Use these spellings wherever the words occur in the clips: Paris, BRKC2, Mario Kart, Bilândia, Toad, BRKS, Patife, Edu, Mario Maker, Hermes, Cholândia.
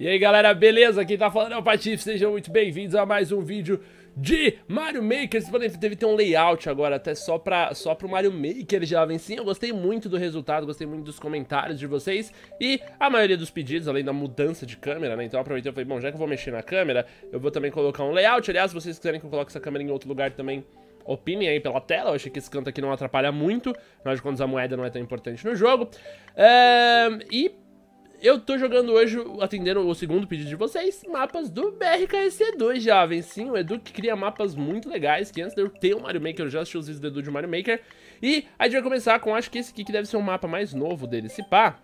E aí galera, beleza? Quem tá falando é o Patife, sejam muito bem-vindos a mais um vídeo de Mario Maker. Vocês podem ter um layout agora, até só pro Mario Maker, jovens. Sim, eu gostei muito do resultado, gostei muito dos comentários de vocês e a maioria dos pedidos, além da mudança de câmera, né? Então eu aproveitei e falei, bom, já que eu vou mexer na câmera, eu vou também colocar um layout. Aliás, se vocês quiserem que eu coloque essa câmera em outro lugar também, opinem aí pela tela. Eu achei que esse canto aqui não atrapalha muito, afinal de contas a moeda não é tão importante no jogo. E eu tô jogando hoje, atendendo o segundo pedido de vocês, mapas do BRKC2, jovens. Sim, o Edu que cria mapas muito legais, que antes de eu ter o Mario Maker, eu já assisti os vídeos do Edu de Mario Maker. E a gente vai começar com, acho que esse aqui que deve ser o mapa mais novo dele, se pá,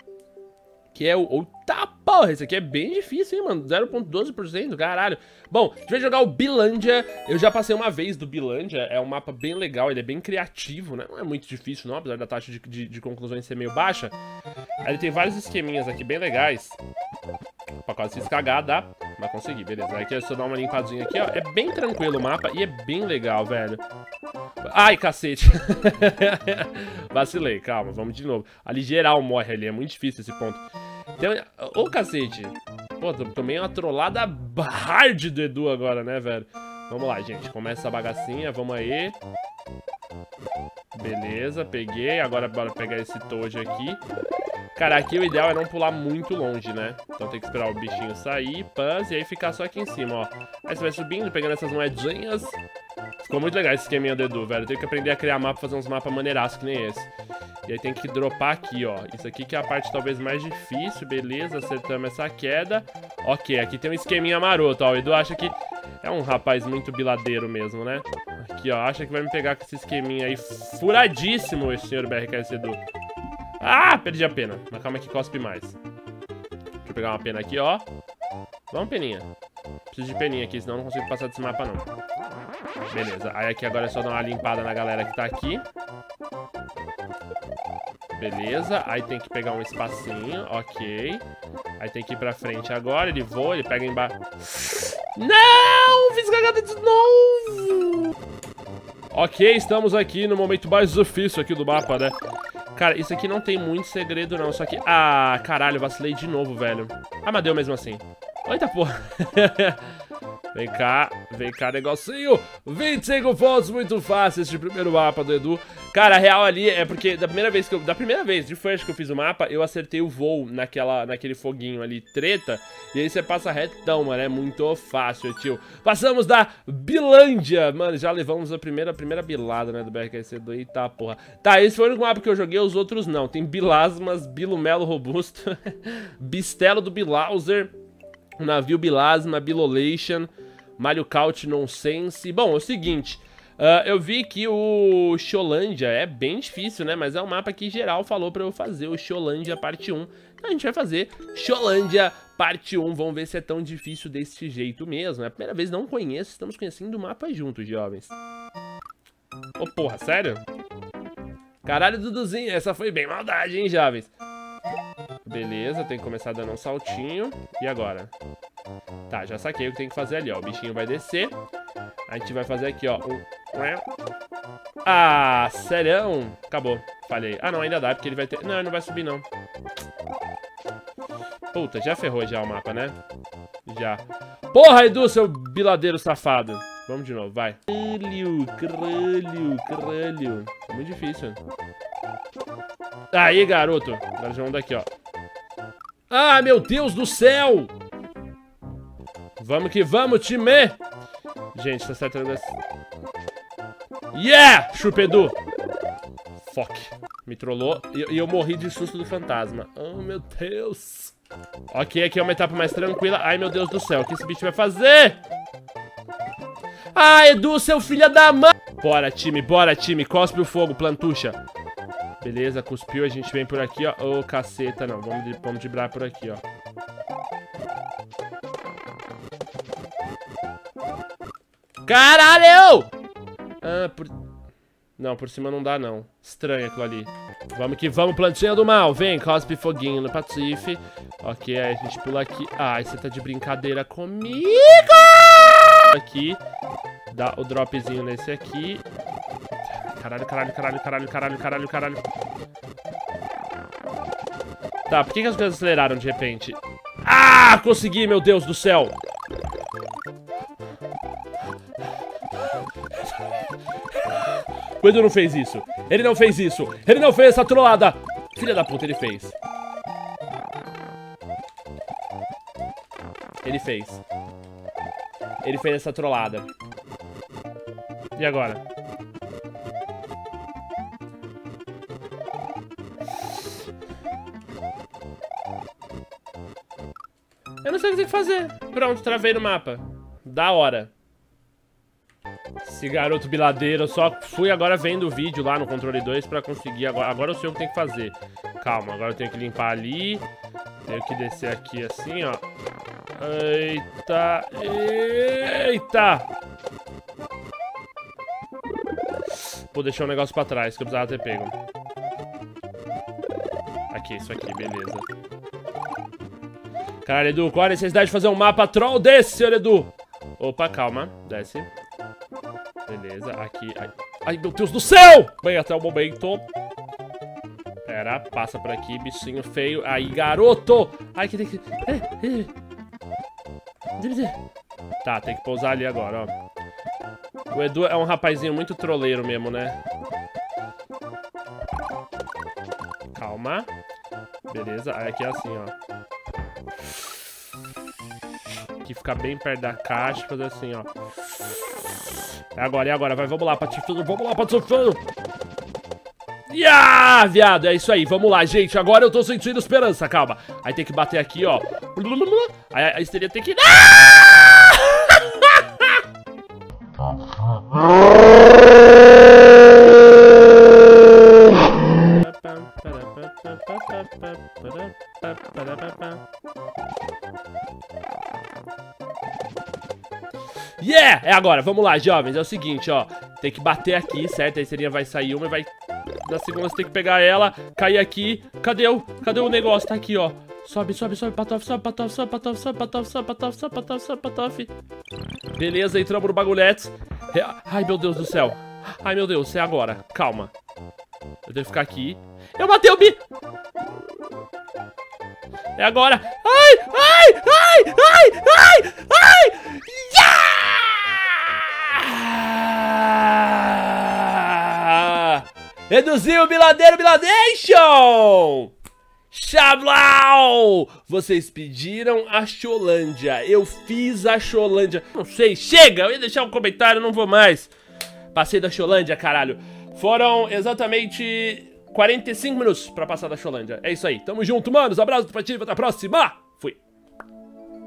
que é o... Tá, porra, esse aqui é bem difícil, hein, mano? 0,12%, caralho. Bom, a gente vai jogar o Bilândia. Eu já passei uma vez do Bilândia. É um mapa bem legal, ele é bem criativo, né? Não é muito difícil, não, apesar da taxa de conclusões ser meio baixa. Aí ele tem vários esqueminhas aqui bem legais. Pra quase se cagar, dá. Mas consegui, beleza. Aí aqui é só dar uma limpadinha aqui, ó. É bem tranquilo o mapa e é bem legal, velho. Ai, cacete. Vacilei, calma, vamos de novo. Ali geral morre ali, é muito difícil esse ponto. Então, ô cacete. Pô, tomei uma trollada hard do Edu agora, né, velho? Vamos lá, gente, começa a bagacinha, vamos aí. Beleza, peguei. Agora bora pegar esse Toad aqui. Cara, aqui o ideal é não pular muito longe, né? Então tem que esperar o bichinho sair, pãs, e aí ficar só aqui em cima, ó. Aí você vai subindo, pegando essas moedinhas. Ficou muito legal esse esqueminha do Edu, velho. Tem que aprender a criar mapa, fazer uns mapas maneiraços que nem esse. E aí tem que dropar aqui, ó. Isso aqui que é a parte talvez mais difícil, beleza. Acertamos essa queda. Ok, aqui tem um esqueminha maroto, ó. O Edu acha que é um rapaz muito biladeiro mesmo, né? Aqui, ó, acha que vai me pegar com esse esqueminha aí furadíssimo, esse senhor BRKS Edu. Ah, perdi a pena. Mas calma que cospe mais. Deixa eu pegar uma pena aqui, ó. Vamos, peninha. Preciso de peninha aqui, senão eu não consigo passar desse mapa, não. Beleza. Aí aqui agora é só dar uma limpada na galera que tá aqui. Beleza. Aí tem que pegar um espacinho. Ok. Aí tem que ir pra frente agora. Ele voa, ele pega embaixo. Não! Fiz cagada de novo! Ok, estamos aqui no momento mais difícil aqui do mapa, né? Cara, isso aqui não tem muito segredo, não. Só que... Ah, caralho, vacilei de novo, velho. Ah, mas deu mesmo assim. Eita, porra. Vem cá, negocinho. 25 pontos, muito fácil este primeiro mapa do Edu. Cara, a real ali é porque da primeira vez que eu... Da primeira vez, de first que eu fiz o mapa, eu acertei o voo naquele foguinho ali, treta. E aí você passa retão, mano. É muito fácil, tio. Passamos da Bilândia. Mano, já levamos a primeira bilada, né, do BRKC2. Eita, porra. Tá, esse foi o único mapa que eu joguei, os outros não. Tem Bilasmas, Bilumelo Robusto, Bistelo do Bilauser, Navio Bilasma, Bilolation, Mario Kart Nonsense. Bom, é o seguinte... eu vi que o Cholândia é bem difícil, né? Mas é um mapa que geral falou pra eu fazer o Cholândia parte 1. Então a gente vai fazer Cholândia parte 1. Vamos ver se é tão difícil desse jeito mesmo. É a primeira vez, não conheço. Estamos conhecendo o mapa juntos, jovens. Ô, porra, sério? Caralho, Duduzinho, essa foi bem maldade, hein, jovens? Beleza, tem que começar dando um saltinho. E agora? Tá, já saquei o que tem que fazer ali, ó. O bichinho vai descer. A gente vai fazer aqui, ó. Ah, serão? Acabou, falhei. Ah, não, ainda dá, porque ele vai ter... Não, ele não vai subir, não. Puta, já ferrou já o mapa, né? Já. Porra, Edu, seu biladeiro safado. Vamos de novo, vai. Cralho. Muito difícil. Aí, garoto. Agora já vamos daqui, ó. Ah, meu Deus do céu! Vamos que vamos, time! Gente, tá certo. Yeah! Chupedu! Fuck. Me trollou. E eu morri de susto do fantasma. Oh, meu Deus. Ok, aqui é uma etapa mais tranquila. Ai, meu Deus do céu. O que esse bicho vai fazer? Ah, Edu, seu filho da mãe! Bora, time. Cospe o fogo, plantucha. Beleza, cuspiu. A gente vem por aqui, ó. Ô, caceta, não. Vamos driblar por aqui, ó. Caralho! Ah, por... Não, por cima não dá, não. Estranho aquilo ali. Vamos que vamos, plantinha do mal. Vem, cospe foguinho no Patife. Ok, aí a gente pula aqui. Ai, você tá de brincadeira comigo! Aqui. Dá o dropzinho nesse aqui. Caralho. Tá, por que as coisas aceleraram de repente? Ah, consegui, meu Deus do céu. O Edu não fez isso. Ele não fez isso. Ele não fez essa trollada. Filha da puta, ele fez. Ele fez. Ele fez essa trollada. E agora? Eu não sei o que tem que fazer. Pronto, travei no mapa. Da hora. Esse garoto biladeiro, eu só fui agora vendo o vídeo lá no controle 2 pra conseguir. Agora eu sei o que tem que fazer. Calma, agora eu tenho que limpar ali. Tenho que descer aqui assim, ó. Eita. Eita. Vou deixar um negócio pra trás que eu precisava ter pego. Aqui, isso aqui, beleza. Caralho, Edu, qual a necessidade de fazer um mapa troll desse, senhor Edu? Opa, calma, desce. Beleza, aqui, ai, ai meu Deus do céu! Bem, até o momento. Pera, passa por aqui, bichinho feio. Aí, garoto! Ai, que tem que... Tá, tem que pousar ali agora, ó. O Edu é um rapazinho muito troleiro mesmo, né? Calma. Beleza, aí aqui é assim, ó. Que ficar bem perto da caixa, fazer assim, ó. É agora, é agora. Vai, vamos lá, Patife. Vamos lá, Patife. Yeah, viado, é isso aí. Vamos lá, gente. Agora eu tô sentindo esperança, calma. Aí tem que bater aqui, ó. Aí a histeria tem que... Yeah! É agora, vamos lá, jovens. É o seguinte, ó. Tem que bater aqui, certo? Aí seria vai sair uma e vai... Na segunda você tem que pegar ela, cair aqui. Cadê o... Cadê o negócio? Tá aqui, ó. Sobe, sobe, sobe, Patife, sobe, Patife, sobe, Patife, sobe, Patife, sobe, Patife, sobe, Patife, sobe, Patife. Beleza, entramos no bagulhete. Ai, meu Deus do céu. Ai, meu Deus, é agora. Calma. Eu tenho que ficar aqui. Eu matei o bi... É agora. Ai, ai, ai, ai, ai, ai. Yeah! Reduziu o biladeiro, biladation! Xablau! Vocês pediram a Cholândia. Eu fiz a Cholândia. Não sei, chega! Eu ia deixar um comentário, não vou mais. Passei da Cholândia, caralho. Foram exatamente... 45 minutos pra passar da Cholândia. É isso aí. Tamo junto, manos. Abraço do Patife. Até a próxima. Fui.